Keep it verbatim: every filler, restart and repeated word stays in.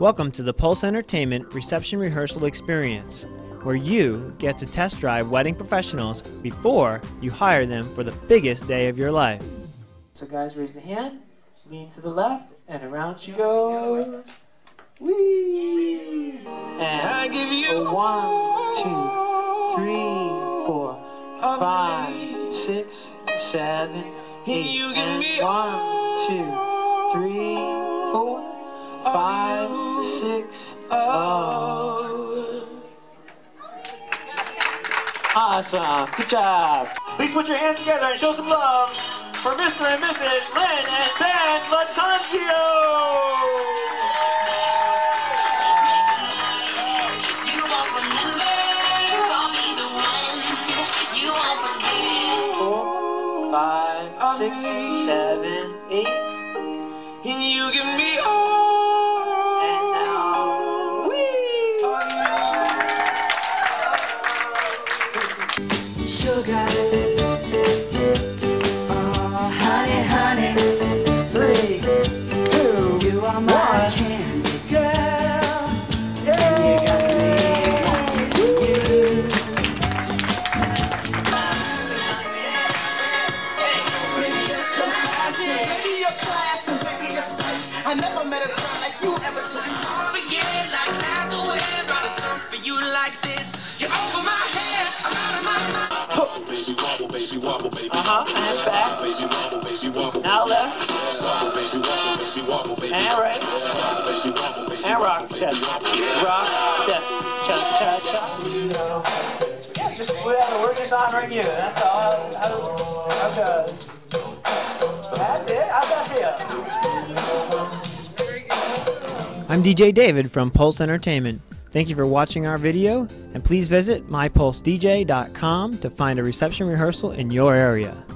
Welcome to the Pulse Entertainment Reception Rehearsal Experience, where you get to test drive wedding professionals before you hire them for the biggest day of your life. So guys, raise the hand, lean to the left, and around she goes. Whee! And I give you a one, two, three, four, five, six, seven, eight, and one, two, three, four, five, six, oh. Awesome. Good job. Please put your hands together and show some love for Mister and Missus Lynn and Ben Latanzio. Four, five, six, seven, eight. And you give me all. Sugar, oh honey, honey, three, two, you are my one. Candy girl, yeah. And you got me wanting you. Baby, you're so classy, baby, you're classy, baby, you're safe. I never met a girl like you ever took me home again, like not the way I brought a song for you like this. You're over my head, I'm out of my mind. Baby wobble, baby wobble, baby. Uh-huh, and back. Baby wobble, baby wobble. Now left. Wobble, baby wobble, baby wobble, baby. And right. And rock, step. Rock, step. Cha, cha, cha. Yeah, just whatever, we're just honoring you. That's all. How to, that's it. How's that feel? I'm D J David from Pulse Entertainment. Thank you for watching our video, and please visit my pulse d j dot com to find a reception rehearsal in your area.